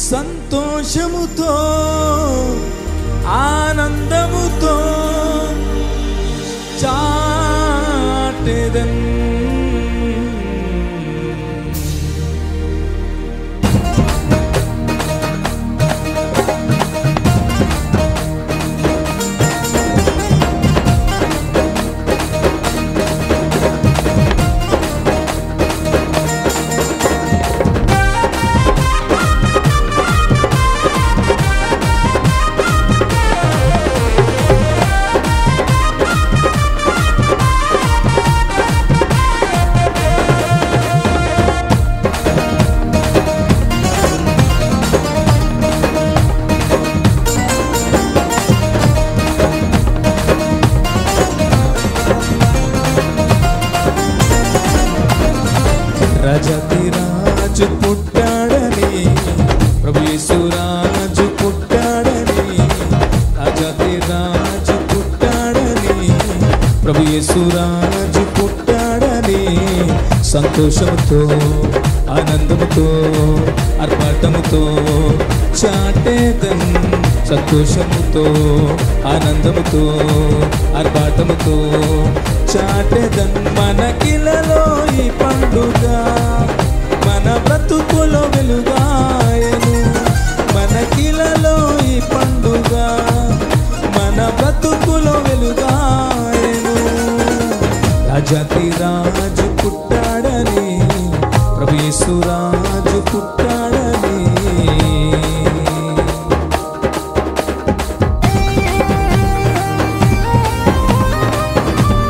సంతోషముతో ఆనందముతో చాటెదన్ रजति राजु पुट्टाडनी प्रभु येसु राजु पुट्टाडनी रजति राजु पुट्टाडनी प्रभु येसु राजु पुट्टाडनी संतोषमुतो आनंदमुतो आर्भाटमुतो चाटेदन् संतोषमुतो आनंदमुतो आर्भाटमुतो चाटेदन् मनकिలలో ఈ పండుగ మన బ్రతుకులో వెలుగాయెను మనకిలలో ఈ పండుగ మన బ్రతుకులో వెలుగాయెను రాజాతి రాజు పుట్టాడని ప్రభు యేసు రాజు పుట్టాడని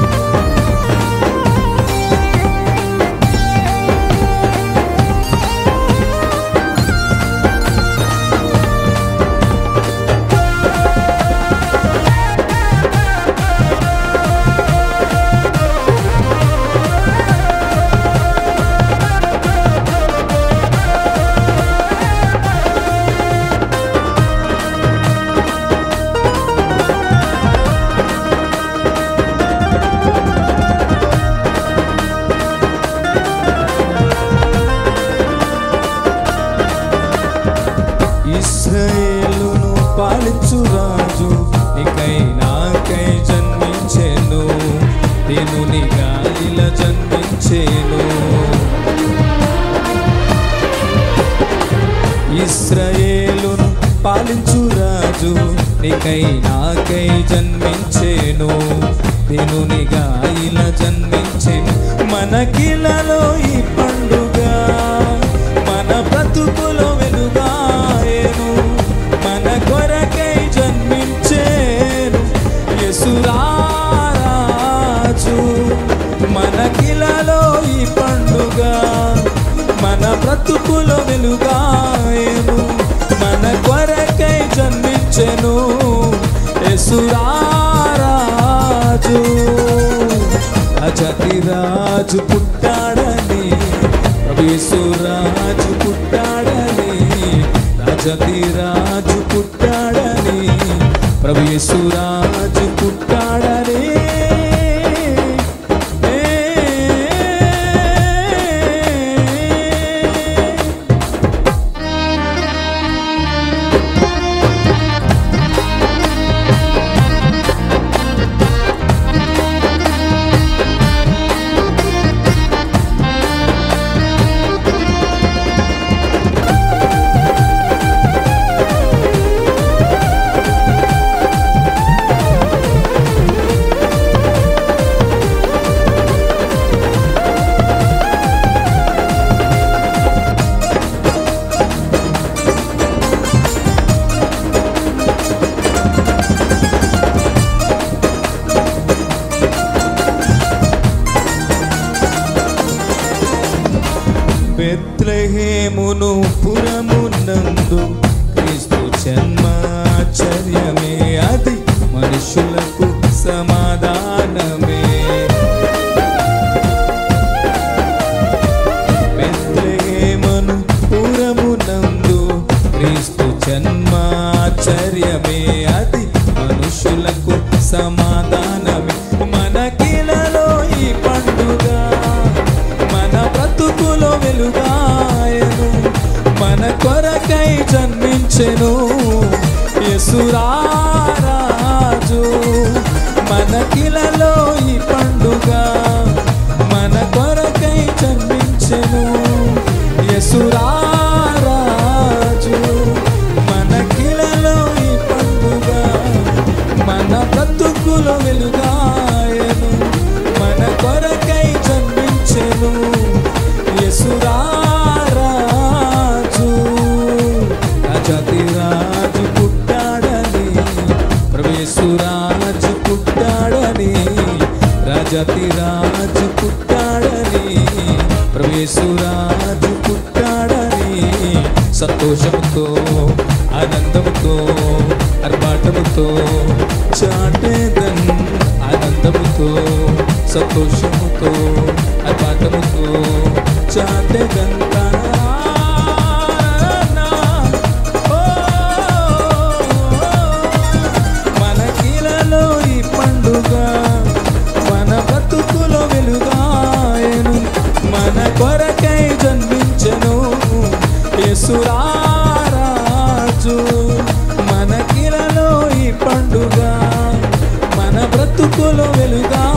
ఇశ్రాయేలును పాలించు రాజు నీకై నాకై జన్మించెను దేవుని గాలిల జన్మించెను ఇశ్రాయేలును పాలించు రాజు నీకై నాకై జన్మించెను దేవుని గాలిల జన్మించెను మనకిలలో ఈ పండుగ మన బ్రతుకులో బ్రతుకులో వెలుగాయెను మన కొరకై జన్మించెను యేసు రాజు రాజాతి రాజు పుట్టాడని ప్రభు యేసు రాజు పుట్టాడని రాజాతి రాజు పుట్టాడని ప్రభు యేసు రాజు పుట్టాడని బెత్లెహేమును పురమునందు క్రీస్తు జన్మాచర్యమే అది మనుషులకు సమాధానమే బెత్లెహేమును పురమునందు క్రీస్తు జన్మాచర్యమే అది మనుషులకు సమాధానమే మనకిలలో ఈ పండుగ మన బ్రతుకులో వెలుగాయెను మన కొరకై చేసెను యేసు రాజు మనకిలలో ఈ పండుగ మన కొరకై జన్మించెను యేసు రాజు మనకిలలో ఈ పండుగ మన బ్రతుకులో వెలుగాయెను మన కొరకై జన్మించెను యేసు राजति राजु पुट्टाडनी प्रभु राजु पुट्टाडनी राजति राजु पुट्टाडनी प्रभु राजु पुट्टाडनी संतोषमुतो आनंदमुतो अर्भाटमुतो चाटेदन् आनंदमुतो संतोषमुतो अर्भाटमुतो चाटेदन् యేసు రాజు మనకిలలో ఈ పండుగ మన బ్రతుకులో వెలుగా